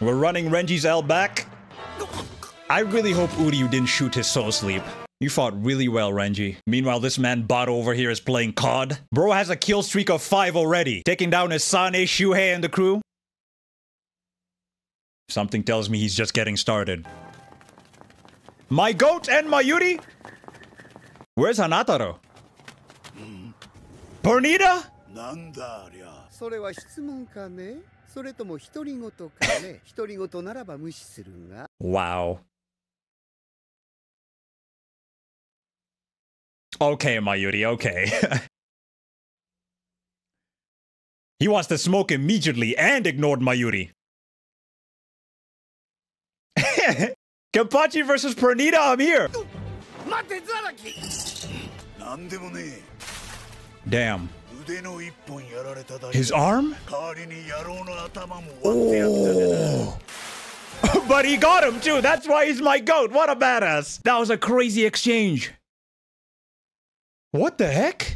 We're running Renji's L back. I really hope Uryu didn't shoot his soul sleep. You fought really well, Renji. Meanwhile, this man bot over here is playing COD. Bro has a kill streak of 5 already, taking down Asane, Shuhei, and the crew. Something tells me he's just getting started. My goat and Mayuri? Where's Hanataro? Pernida? Wow. Okay, Mayuri, okay. He wants to smoke immediately and ignored Mayuri. Kenpachi versus Pranita, I'm here! Damn. His arm? Oh. But he got him too, that's why he's my goat, what a badass! That was a crazy exchange. What the heck?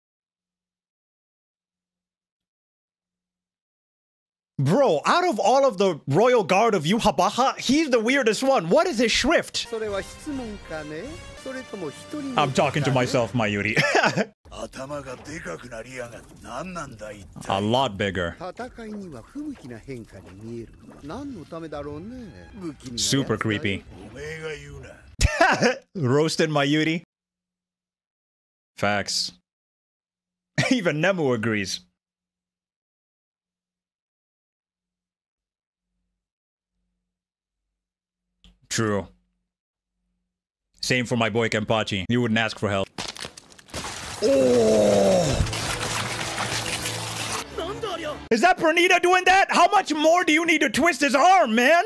Bro, out of all of the royal guard of Yuhabaha, he's the weirdest one. What is his shrift? I'm talking to myself, Mayuri. A lot bigger. Super creepy. Roasted Mayuri. Facts. Even Nemu agrees. True. Same for my boy Kenpachi. You wouldn't ask for help. Oh. Is that Pernida doing that? How much more do you need to twist his arm, man?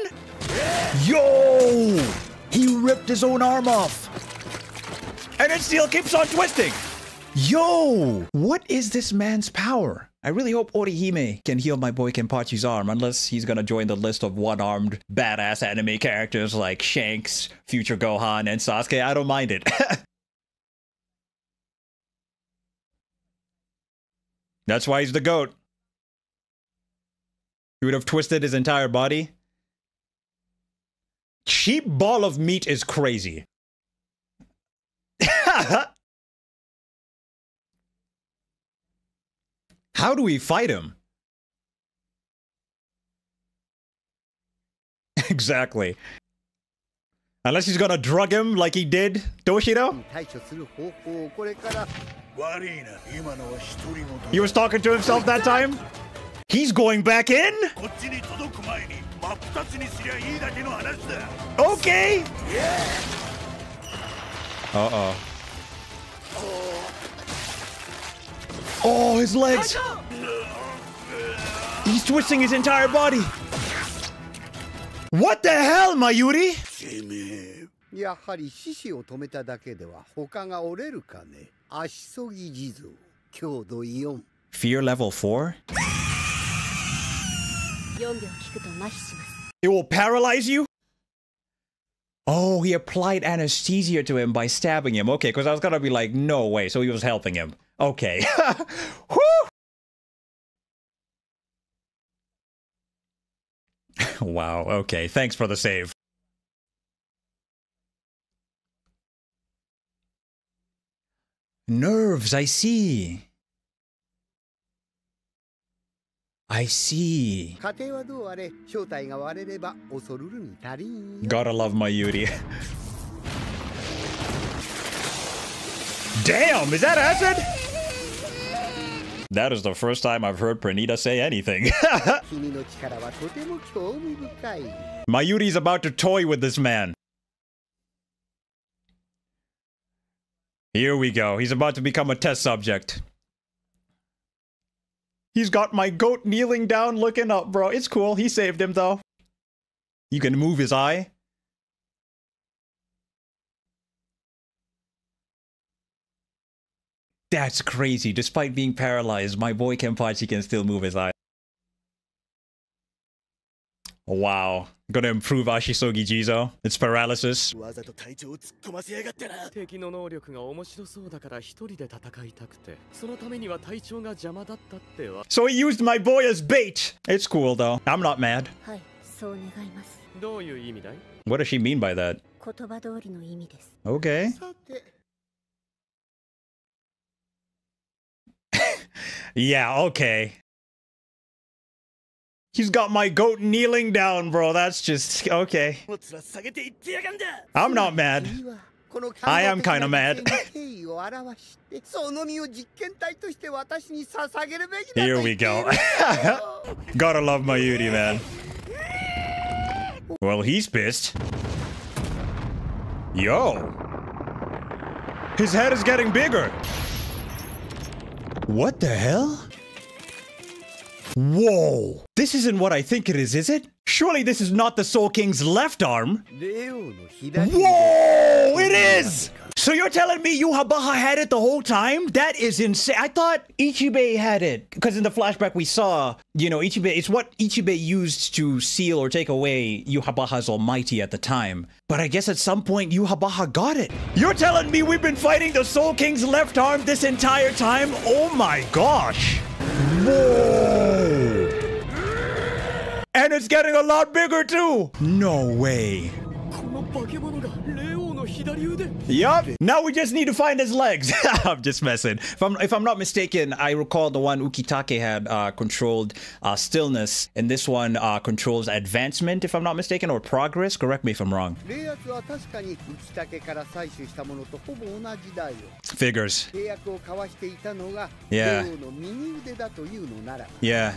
Yo! He ripped his own arm off. And it still keeps on twisting. Yo! What is this man's power? I really hope Orihime can heal my boy Kenpachi's arm, unless he's gonna join the list of one-armed badass anime characters like Shanks, future Gohan, and Sasuke. I don't mind it. That's why he's the GOAT. He would have twisted his entire body. Cheap ball of meat is crazy. How do we fight him? Exactly. Unless he's gonna drug him like he did, Toshiro? He was talking to himself that time? He's going back in? Okay! Uh-oh. Oh, his legs! He's twisting his entire body! What the hell, Mayuri? Ashisogi Jizo, Kyodo Ion. Fear level 4? It will paralyze you? Oh, he applied anesthesia to him by stabbing him. Okay, because I was gonna be like, no way. So he was helping him. Okay. Wow, okay. Thanks for the save. Nerves, I see. I see. Gotta love Mayuri. Damn, is that acid? That is the first time I've heard Pranita say anything. Mayuri's about to toy with this man. Here we go. He's about to become a test subject. He's got my goat kneeling down looking up, bro. It's cool. He saved him, though. You can move his eye. That's crazy. Despite being paralyzed, my boy Kenpachi can still move his eye. Wow. Gonna improve Ashisogi Jizo. It's paralysis. So he used my boy as bait. It's cool though. I'm not mad. What does she mean by that? Okay. Yeah, okay. He's got my goat kneeling down, bro. That's just... okay. I'm not mad. I am kind of mad. Here we go. Gotta love Mayuri, man. Well, he's pissed. Yo. His head is getting bigger. What the hell? Whoa! This isn't what I think it is it? Surely this is not the Soul King's left arm. Whoa! It is! So you're telling me Yuhabaha had it the whole time? That is insane. I thought Ichibe had it. Because in the flashback we saw, you know, Ichibe, it's what Ichibe used to seal or take away Yuhabaha's Almighty at the time. But I guess at some point Yuhabaha got it. You're telling me we've been fighting the Soul King's left arm this entire time? Oh my gosh! Whoa! And it's getting a lot bigger too! No way. Yup. Now we just need to find his legs. I'm just messing. If I'm not mistaken, I recall the one Ukitake had controlled stillness, and this one controls advancement, if I'm not mistaken, or progress. Correct me if I'm wrong. Figures. Yeah. Yeah.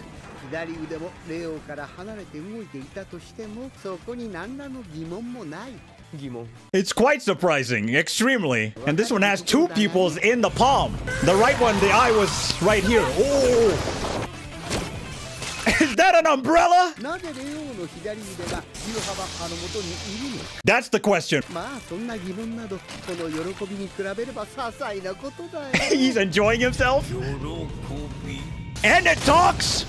It's quite surprising, extremely. And this one has two pupils in the palm. The right one, the eye was right here. Oh! Is that an umbrella? That's the question. He's enjoying himself? And it talks!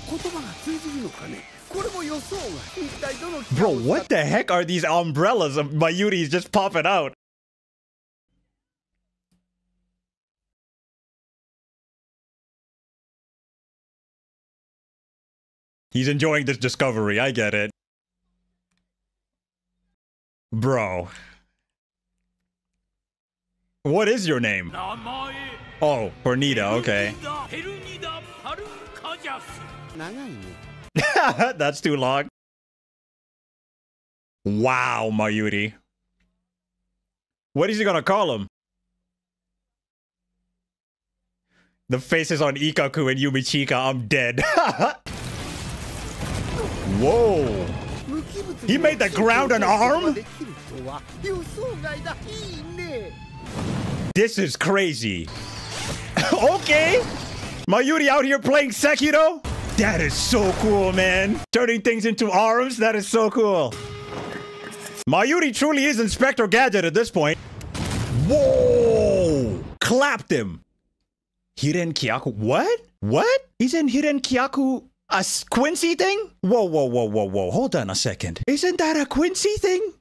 Bro, what the heck are these umbrellas of Mayuri's just popping out? He's enjoying this discovery, I get it. Bro. What is your name? Oh, Pernida, okay. That's too long. Wow, Mayuri. What is he gonna call him? The faces on Ikaku and Yumichika, I'm dead. Whoa. He made the ground an arm? This is crazy. Okay. Mayuri out here playing Sekiro? That is so cool, man. Turning things into arms? That is so cool. Mayuri truly is Inspector Gadget at this point. Whoa! Clapped him. Hiren Kyaku? What? What? Isn't Hiren Kyaku a Quincy thing? Whoa, whoa, whoa, whoa, whoa. Hold on a second. Isn't that a Quincy thing?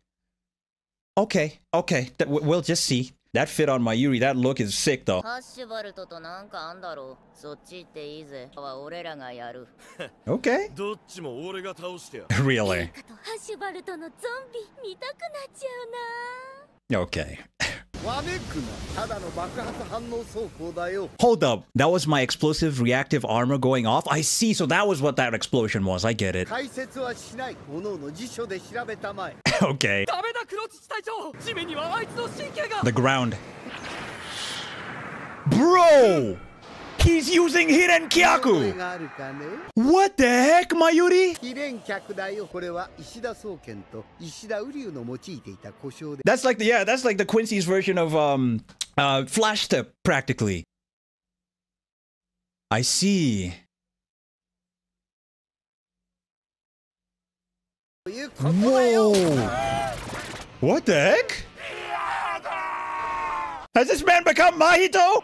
Okay, okay. We'll just see. That fit on Mayuri, that look is sick though. Okay. Really? Okay. Hold up. That was my explosive reactive armor going off? I see, so that was what that explosion was. I get it. Okay. The ground. Bro! He's using Hiden Kyaku! What the heck, Mayuri? That's like the, yeah, that's like the Quincy's version of Flash Tip, practically. I see. Whoa! What the heck? Has this man become Mahito?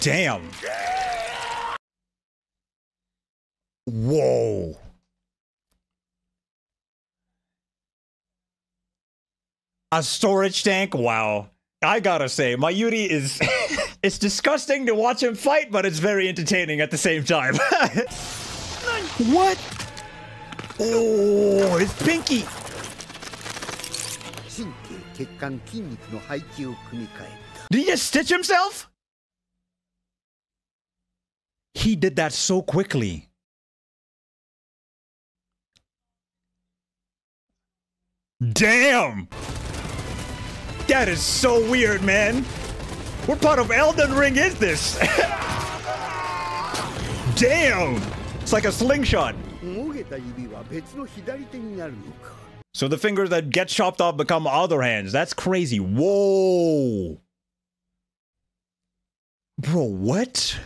Damn. Whoa. A storage tank? Wow. I gotta say, Mayuri is... it's disgusting to watch him fight, but it's very entertaining at the same time. What? Oh, his pinky! Did he just stitch himself? He did that so quickly. Damn! That is so weird, man. What part of Elden Ring is this? Damn! It's like a slingshot. So the fingers that get chopped off become other hands. That's crazy. Whoa! Bro, what?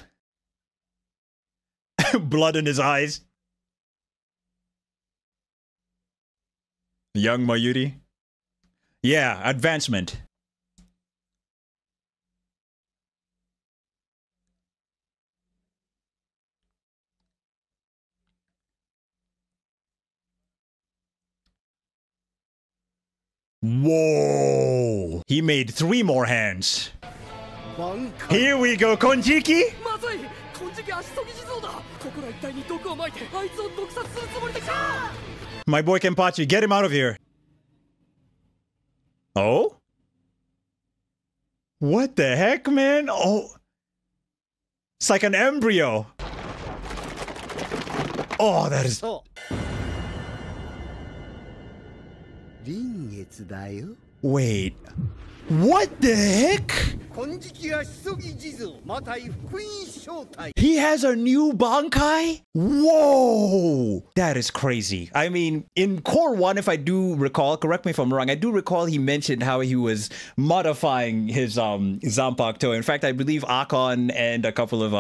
Blood in his eyes. Young Mayuri. Yeah, advancement. Whoa! He made 3 more hands. Here we go, Konjiki! My boy Kenpachi, get him out of here. Oh? What the heck, man? Oh. It's like an embryo. Oh, that is... Wait. What the heck? He has a new Bankai? Whoa! That is crazy. I mean, in Core 1, if I do recall, correct me if I'm wrong, I do recall he mentioned how he was modifying his Zanpakuto. In fact, I believe Akon and a couple of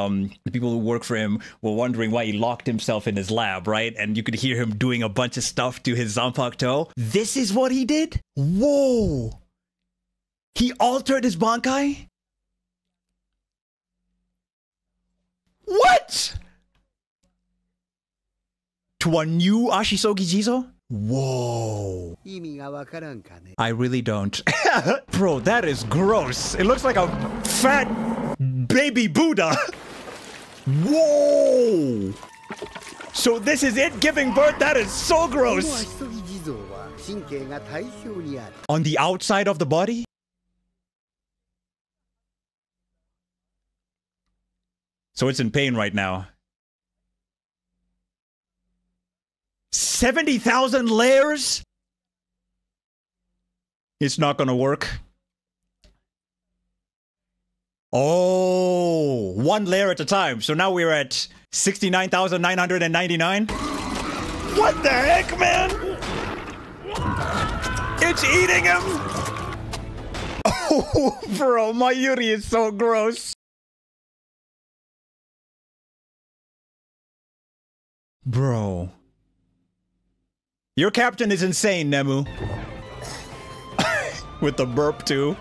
the people who work for him were wondering why he locked himself in his lab, right? And you could hear him doing a bunch of stuff to his Zanpakuto. This is what he did? Whoa! He altered his Bankai? What? To a new Ashisogi Jizo? Whoa. I really don't. Bro, that is gross. It looks like a fat baby Buddha. Whoa. So this is it giving birth? That is so gross. On the outside of the body? So it's in pain right now. 70,000 layers? It's not gonna work. Oh, 1 layer at a time. So now we're at 69,999. What the heck, man? It's eating him. Oh, bro, Mayuri is so gross. Bro. Your captain is insane, Nemu. With the burp, too.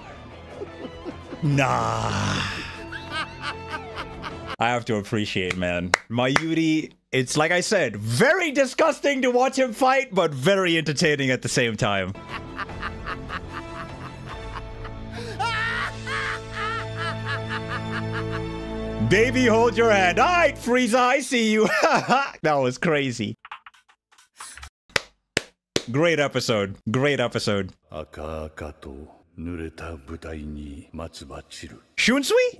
Nah. I have to appreciate, man. Mayuri, it's like I said, very disgusting to watch him fight, but very entertaining at the same time. Baby, hold your hand. All right, Frieza, I see you. That was crazy. Great episode. Great episode. Shunsui?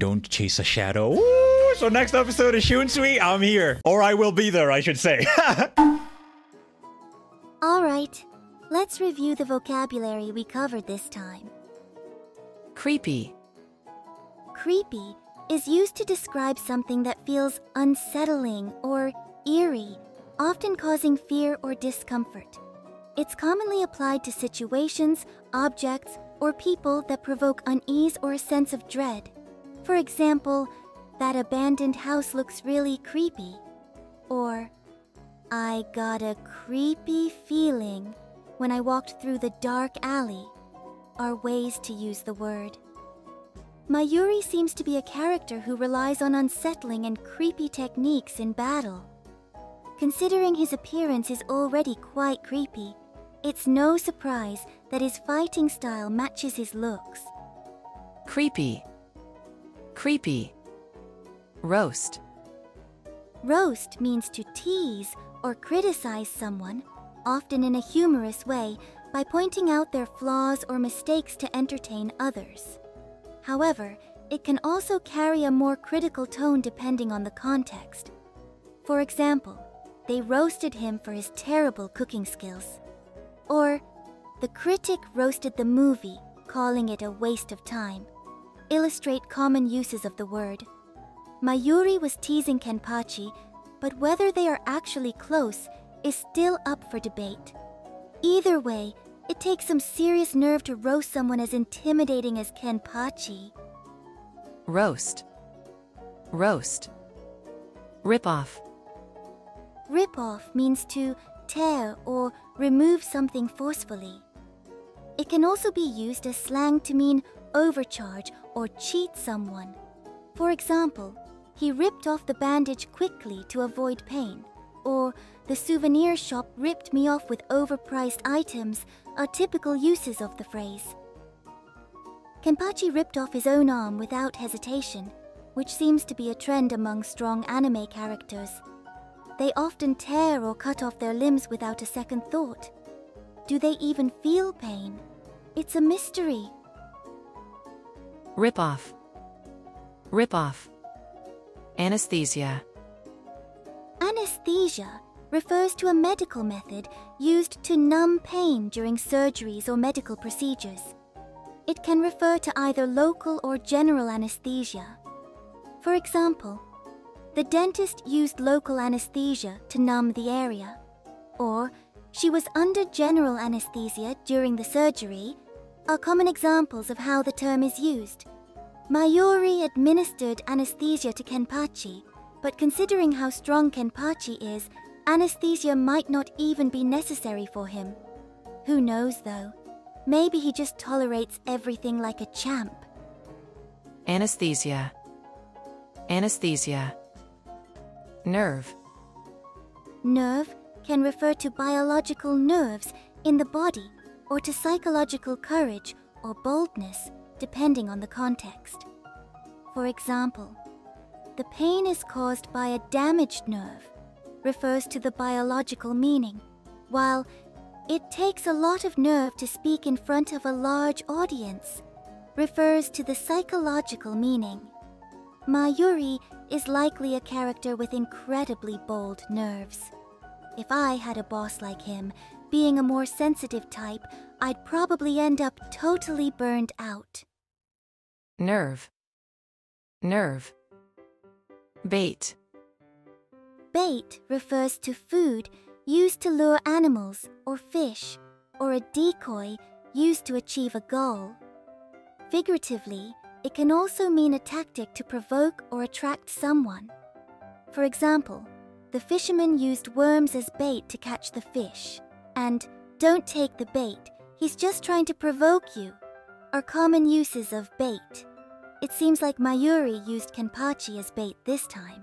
Don't chase a shadow. Ooh, so next episode is Shunsui. I'm here. Or I will be there, I should say. All right. Let's review the vocabulary we covered this time. Creepy. Creepy is used to describe something that feels unsettling or eerie, often causing fear or discomfort. It's commonly applied to situations, objects, or people that provoke unease or a sense of dread. For example, that abandoned house looks really creepy. Or, I got a creepy feeling when I walked through the dark alley. Are ways to use the word. Mayuri seems to be a character who relies on unsettling and creepy techniques in battle. Considering his appearance is already quite creepy, it's no surprise that his fighting style matches his looks. Creepy. Creepy. Roast. Roast means to tease or criticize someone, often in a humorous way, by pointing out their flaws or mistakes to entertain others. However, it can also carry a more critical tone depending on the context. For example, they roasted him for his terrible cooking skills. Or, the critic roasted the movie, calling it a waste of time. Illustrate common uses of the word. Mayuri was teasing Kenpachi, but whether they are actually close is still up for debate. Either way, it takes some serious nerve to roast someone as intimidating as Kenpachi. Roast. Roast. Rip off. Rip off means to tear or remove something forcefully. It can also be used as slang to mean overcharge or cheat someone. For example, he ripped off the bandage quickly to avoid pain, or the souvenir shop ripped me off with overpriced items are typical uses of the phrase. Kenpachi ripped off his own arm without hesitation, which seems to be a trend among strong anime characters. They often tear or cut off their limbs without a second thought. Do they even feel pain? It's a mystery. Rip off. Rip off. Anesthesia. Anesthesia refers to a medical method used to numb pain during surgeries or medical procedures. It can refer to either local or general anesthesia. For example, the dentist used local anesthesia to numb the area. Or, she was under general anesthesia during the surgery are common examples of how the term is used. Mayuri administered anesthesia to Kenpachi, but considering how strong Kenpachi is, anesthesia might not even be necessary for him. Who knows though? Maybe he just tolerates everything like a champ. Anesthesia. Anesthesia. Nerve. Nerve can refer to biological nerves in the body or to psychological courage or boldness, depending on the context. For example, the pain is caused by a damaged nerve, refers to the biological meaning, while it takes a lot of nerve to speak in front of a large audience, refers to the psychological meaning. Mayuri is likely a character with incredibly bold nerves. If I had a boss like him, being a more sensitive type, I'd probably end up totally burned out. Nerve. Nerve. Bait. Bait refers to food used to lure animals or fish, or a decoy used to achieve a goal. Figuratively, it can also mean a tactic to provoke or attract someone. For example, the fisherman used worms as bait to catch the fish, and "don't take the bait, he's just trying to provoke you" are common uses of bait. It seems like Mayuri used Kenpachi as bait this time.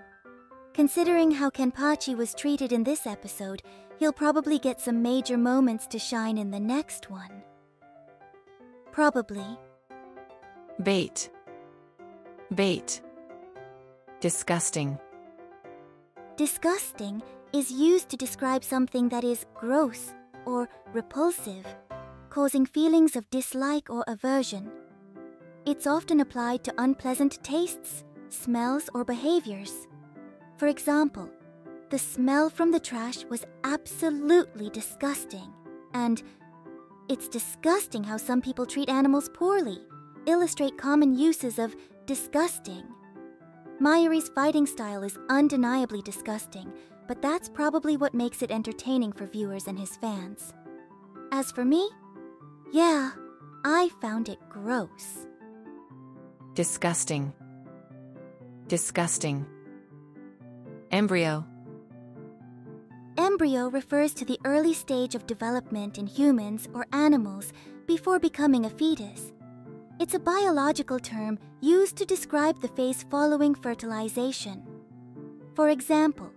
Considering how Kenpachi was treated in this episode, he'll probably get some major moments to shine in the next one. Probably. Bait. Bait. Disgusting. Disgusting is used to describe something that is gross or repulsive, causing feelings of dislike or aversion. It's often applied to unpleasant tastes, smells, or behaviors. For example, the smell from the trash was absolutely disgusting, and it's disgusting how some people treat animals poorly. Illustrate common uses of disgusting. Mayuri's fighting style is undeniably disgusting, but that's probably what makes it entertaining for viewers and his fans. As for me, yeah, I found it gross. Disgusting. Disgusting. Embryo. Embryo refers to the early stage of development in humans or animals before becoming a fetus. It's a biological term used to describe the phase following fertilization. For example,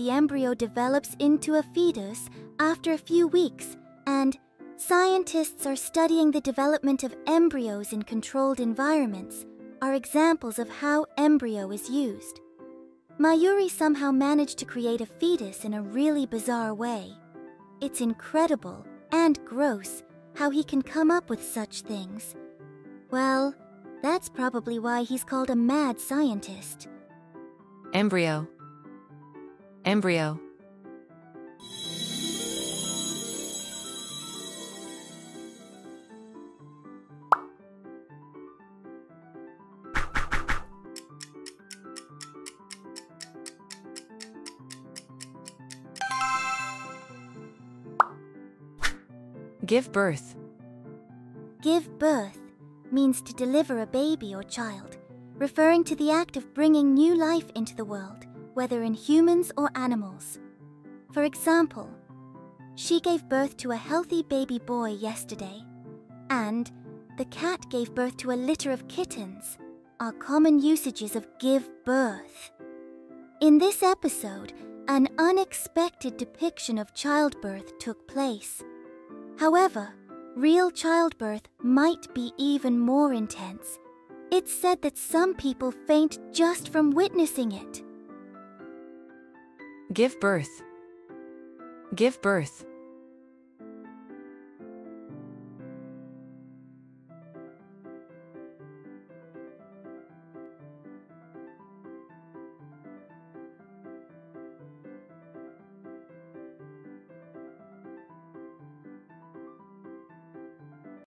the embryo develops into a fetus after a few weeks, and scientists are studying the development of embryos in controlled environments, are examples of how embryo is used. Mayuri somehow managed to create a fetus in a really bizarre way. It's incredible and gross how he can come up with such things. Well, that's probably why he's called a mad scientist. Embryo. Embryo. Give birth. Give birth means to deliver a baby or child, referring to the act of bringing new life into the world, whether in humans or animals. For example, she gave birth to a healthy baby boy yesterday, and the cat gave birth to a litter of kittens, are common usages of give birth. In this episode, an unexpected depiction of childbirth took place. However, real childbirth might be even more intense. It's said that some people faint just from witnessing it. Give birth. Give birth.